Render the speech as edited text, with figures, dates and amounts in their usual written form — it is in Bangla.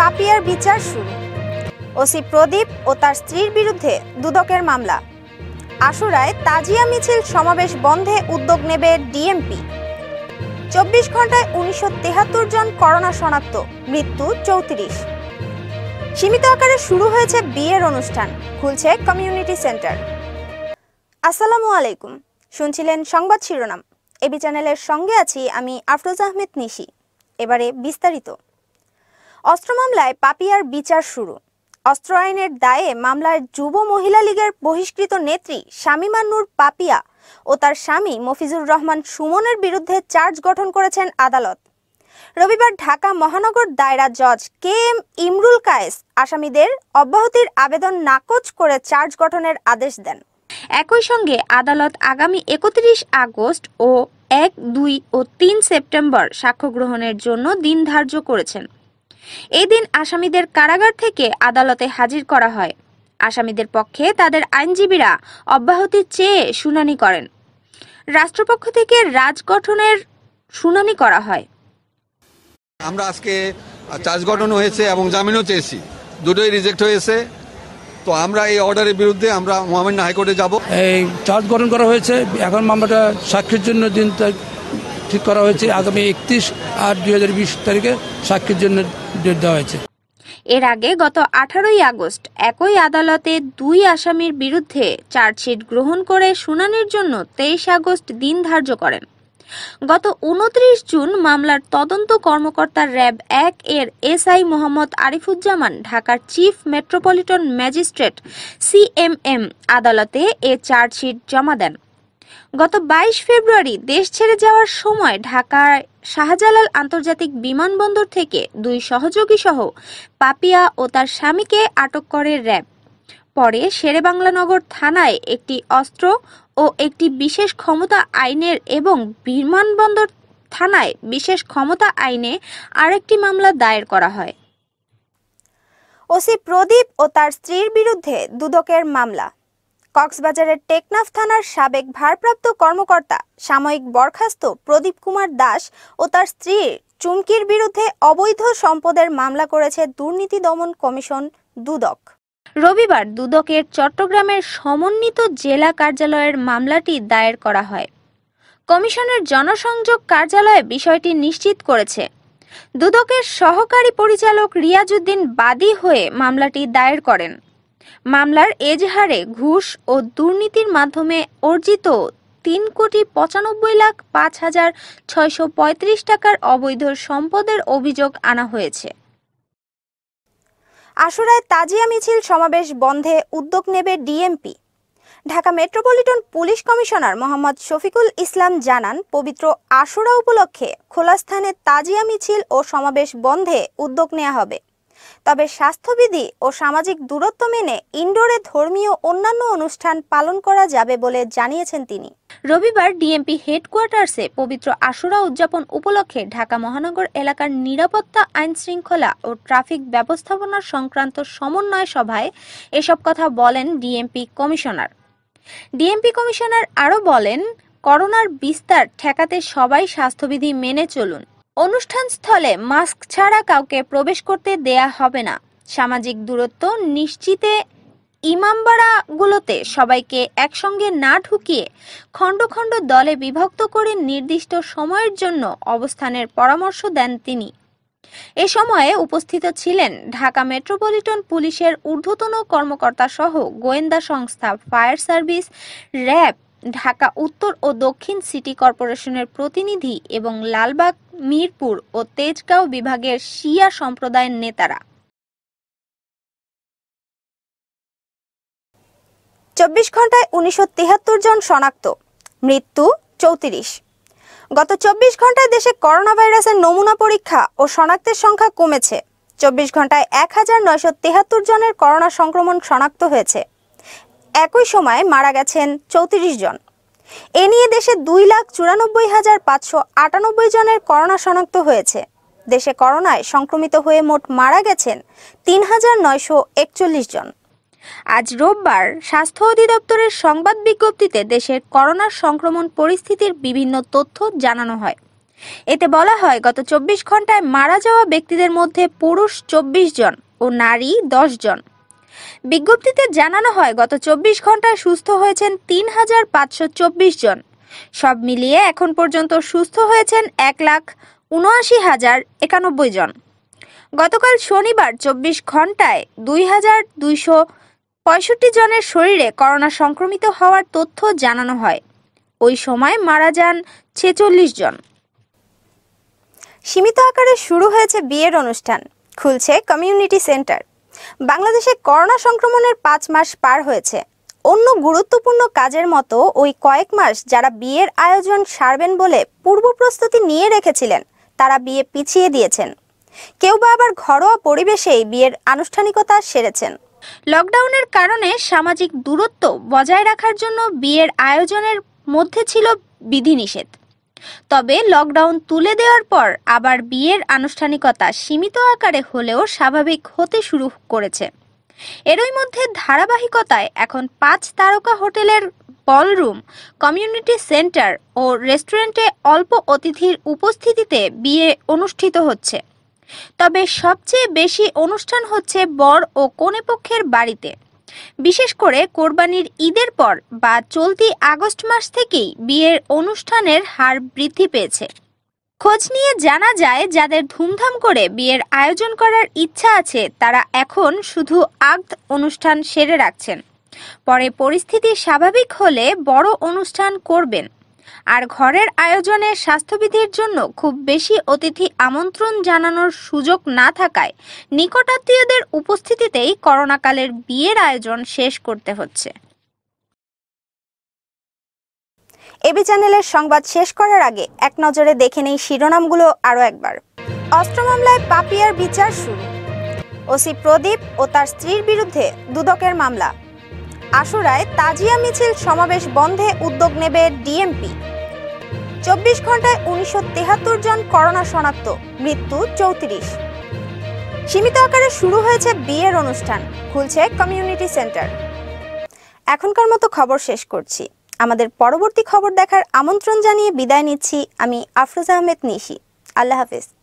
পাপিয়ার বিচার শুরু। ওসি প্রদীপ ও তার স্ত্রীর বিরুদ্ধে দুদকের মামলা। আশুরায় তাজিয়া মিছিল সমাবেশ বন্ধে উদ্যোগ নেবে ডিএমপি। ২৪ ঘন্টায় ১৯৭৩ জন করোনা শনাক্ত, মৃত্যু ৩৪। সীমিত আকারে শুরু হয়েছে বিয়ের অনুষ্ঠান, খুলছে কমিউনিটি সেন্টার। আসসালামু আলাইকুম, শুনছিলেন সংবাদ শিরোনাম। এবি চ্যানেলের সঙ্গে আছি আমি আফরোজা আহমেদ নিশি। এবারে বিস্তারিত। অস্ত্র মামলায় পাপিয়ার বিচার শুরু। অস্ত্র আইনের দায়ে মামলায় যুব মহিলা লীগের বহিষ্কৃত নেত্রী শামীমা নূর পাপিয়া ও তার স্বামী মফিজুর রহমান সুমনের বিরুদ্ধে চার্জ গঠন করেছেন আদালত। রবিবার ঢাকা মহানগর দায়রা জজ KM ইমরুল কায়েস আসামিদের অব্যাহতির আবেদন নাকচ করে চার্জ গঠনের আদেশ দেন। একই সঙ্গে আদালত আগামী ৩১ আগস্ট ও ১, ২ ও ৩ সেপ্টেম্বর সাক্ষ্য গ্রহণের জন্য দিন ধার্য করেছেন। এই দিন আসামিদের কারাগার থেকে আদালতে হাজির করা হয়। আসামিদের পক্ষে তাদের আইনজীবীরা অব্যাহতি চেয়ে শুনানি করেন। রাষ্ট্রপক্ষ থেকে রাজ গঠনের শুনানি করা হয়। আমরা আজকে চার্জ গঠন হয়েছে এবং জামিনও চেয়েছি, দুটোই রিজেক্ট হয়েছে। তো আমরা এই অর্ডারের বিরুদ্ধে আমরা মহামান্য হাইকোর্টে যাব। এই চার্জ গঠন করা হয়েছে, এখন মামলাটা সাক্ষীর জন্য দিন ঠিক করা হয়েছে, আগামী ৩১/৮/২০২০ তারিখে সাক্ষীর জন্য ডেট দেওয়া হয়েছে। এর আগে গত ১৮ই আগস্ট একই আদালতে দুই আসামির বিরুদ্ধে চার্জশিট গ্রহণ করে শুনানির জন্য ২৩ আগস্ট দিন ধার্য করেন। গত ২৯ জুন মামলার তদন্ত কর্মকর্তা RAAB-1 এর SI মোহাম্মদ আরিফুজামান ঢাকার চিফ মেট্রোপলিটন ম্যাজিস্ট্রেট CMM আদালতে এ চার্জশিট জমা দেন। গত ২২ ফেব্রুয়ারি দেশ ছেড়ে যাওয়ার সময় ঢাকার শাহজালাল আন্তর্জাতিক বিমানবন্দর থেকে দুই সহযোগী সহ পাপিয়া ও তার স্বামীকে আটক করে RAAB। পরে শেরেবাংলানগর থানায় একটি অস্ত্র ও একটি বিশেষ ক্ষমতা আইনের এবং বিমানবন্দর থানায় বিশেষ ক্ষমতা আইনে আরেকটি মামলা দায়ের করা হয়। ওসি প্রদীপ ও তার স্ত্রীর বিরুদ্ধে দুদকের মামলা। কক্সবাজারের টেকনাফ থানার সাবেক ভারপ্রাপ্ত কর্মকর্তা সাময়িক বরখাস্ত প্রদীপ কুমার দাস ও তার স্ত্রীর চুমকির বিরুদ্ধে অবৈধ সম্পদের মামলা করেছে দুর্নীতি দমন কমিশন দুদক। রবিবার দুদকের চট্টগ্রামের সমন্বিত জেলা কার্যালয়ের মামলাটি দায়ের করা হয়। কমিশনের জনসংযোগ কার্যালয় বিষয়টি নিশ্চিত করেছে। দুদকের সহকারী পরিচালক রিয়াজুদ্দিন বাদী হয়ে মামলাটি দায়ের করেন। মামলার এজাহারে ঘুষ ও দুর্নীতির মাধ্যমে অর্জিত ৩,৯৫,০০০ টাকার অবৈধ সম্পদের অভিযোগ আনা হয়েছে। আশুরায় তাজিয়া মিছিল সমাবেশ বন্ধে উদ্যোগ নেবে DMP. Dhaka metropolitan police commissioner Mohammad Shafiqul Islam জানান, পবিত্র আশুরা উপলক্ষে খোলা স্থানে তাজিয়া মিছিল ও সমাবেশ বন্ধে উদ্যোগ নেওয়া হবে। তবে স্বাস্থ্যবিধি ও সামাজিক দূরত্ব মেনে ইনডোরে ধর্মীয় অন্যান্য অনুষ্ঠান পালন করা যাবে বলে জানিয়েছেন তিনি। রবিবার ডিএমপি হেডকোয়ার্টার্সে পবিত্র আশুরা উদযাপন উপলক্ষে ঢাকা মহানগর এলাকার নিরাপত্তা, আইন শৃঙ্খলা ও ট্রাফিক ব্যবস্থাপনা সংক্রান্ত সমন্বয় সভায় এসব কথা বলেন ডিএমপি কমিশনার। ডিএমপি কমিশনার আরও বলেন, করোনার বিস্তার ঠেকাতে সবাই স্বাস্থ্যবিধি মেনে চলুন। অনুষ্ঠান স্থলে মাস্ক ছাড়া কাউকে প্রবেশ করতে দেয়া হবে না। সামাজিক দূরত্ব নিশ্চিতে ইমামবাড়াগুলোতে সবাইকে একসঙ্গে না ঢুকিয়ে খণ্ড খণ্ড দলে বিভক্ত করে নির্দিষ্ট সময়ের জন্য অবস্থানের পরামর্শ দেন তিনি। এ সময়ে উপস্থিত ছিলেন ঢাকা মেট্রোপলিটন পুলিশের ঊর্ধ্বতন কর্মকর্তা সহ গোয়েন্দা সংস্থা, ফায়ার সার্ভিস, RAAB, ঢাকা উত্তর ও দক্ষিণ সিটি কর্পোরেশনের প্রতিনিধি এবং লালবাগ, মিরপুর ও তেজগাঁও বিভাগের শিয়া সম্প্রদায়ের নেতারা। ২৪ ঘন্টায় ১৯৭৩ জন শনাক্ত, মৃত্যু ৩৪। গত ২৪ ঘন্টায় দেশে করোনা ভাইরাসের নমুনা পরীক্ষা ও শনাক্তের সংখ্যা কমেছে। ২৪ ঘন্টায় ১,৯৭৩ জনের করোনা সংক্রমণ শনাক্ত হয়েছে। একই সময় মারা গেছেন ৩৪ জন। এ নিয়ে দেশে 2,৯৪,৫৯৮ জনের করোনা শনাক্ত হয়েছে। দেশে করোনায় সংক্রমিত হয়ে মোট মারা গেছেন ৩,৯৪১ জন। আজ রোববার স্বাস্থ্য অধিদপ্তরের সংবাদ বিজ্ঞপ্তিতে দেশের করোনা সংক্রমণ পরিস্থিতির বিভিন্ন তথ্য জানানো হয়। এতে বলা হয় গত ২৪ ঘন্টায় মারা যাওয়া ব্যক্তিদের মধ্যে পুরুষ ২৪ জন ও নারী ১০ জন। বিজ্ঞপ্তিতে জানানো হয় গত ২৪ ঘন্টায় সুস্থ হয়েছেন ৩৫২৪ জন। সব মিলিয়ে এখন পর্যন্ত সুস্থ হয়েছেন ১,৭৯,০৯১ জন। গতকাল শনিবার ২৪ ঘন্টায় ২,২৬৫ জনের শরীরে করোনা সংক্রমিত হওয়ার তথ্য জানানো হয়। ওই সময় মারা যান ৪৬ জন। সীমিত আকারে শুরু হয়েছে বিয়ের অনুষ্ঠান, খুলছে কমিউনিটি সেন্টার। বাংলাদেশে করোনা সংক্রমণের ৫ মাস পার হয়েছে। অন্য গুরুত্বপূর্ণ কাজের মতো ওই কয়েক মাস যারা বিয়ের আয়োজন সারবেন বলে পূর্ব প্রস্তুতি নিয়ে রেখেছিলেন, তারা বিয়ে পিছিয়ে দিয়েছেন। কেউ বা আবার ঘরোয়া পরিবেশেই বিয়ের আনুষ্ঠানিকতা সেরেছেন। লকডাউনের কারণে সামাজিক দূরত্ব বজায় রাখার জন্য বিয়ের আয়োজনের মধ্যে ছিল বিধিনিষেধ। তবে লকডাউন তুলে দেওয়ার পর আবার বিয়ের আনুষ্ঠানিকতা সীমিত আকারে হলেও স্বাভাবিক হতে শুরু করেছে। এরই মধ্যে ধারাবাহিকতায় এখন ৫ তারকা হোটেলের বলরুম, কমিউনিটি সেন্টার ও রেস্টুরেন্টে অল্প অতিথির উপস্থিতিতে বিয়ে অনুষ্ঠিত হচ্ছে। তবে সবচেয়ে বেশি অনুষ্ঠান হচ্ছে বর ও কনে পক্ষের বাড়িতে। বিশেষ করে কোরবানির ঈদের পর বা চলতি আগস্ট মাস থেকেই বিয়ের অনুষ্ঠানের হার বৃদ্ধি পেয়েছে। খোঁজ নিয়ে জানা যায়, যাদের ধুমধাম করে বিয়ের আয়োজন করার ইচ্ছা আছে তারা এখন শুধু আগত অনুষ্ঠান সেরে রাখছেন, পরে পরিস্থিতি স্বাভাবিক হলে বড় অনুষ্ঠান করবেন। আর ঘরের আয়োজনে স্বাস্থ্যবিধির জন্য খুব বেশি অতিথি আমন্ত্রণ জানানোর সুযোগ না থাকায় নিকটাত্মীয়দের উপস্থিতিতেই করোনাকালের বিয়ের আয়োজন শেষ করতে হচ্ছে। এবি চ্যানেলের সংবাদ শেষ করার আগে এক নজরে দেখে নেই শিরোনামগুলো আরও একবার। অস্ত্র মামলায় পাপিয়ার বিচার শুরু। ওসি প্রদীপ ও তার স্ত্রীর বিরুদ্ধে দুদকের মামলা। আশুরায় তাজিয়া মিছিল সমাবেশ বন্ধে উদ্যোগ নেবে ডিএমপি। ২৪ ঘন্টায় ১৯৭৩ জন করোনা শনাক্ত, মৃত্যু ৩৪। সীমিত আকারে শুরু হয়েছে বিয়ের অনুষ্ঠান, খুলছে কমিউনিটি সেন্টার। এখনকার মতো খবর শেষ করছি। আমাদের পরবর্তী খবর দেখার আমন্ত্রণ জানিয়ে বিদায় নিচ্ছি আমি আফরোজা আহমেদ নিশি। আল্লাহ হাফিজ।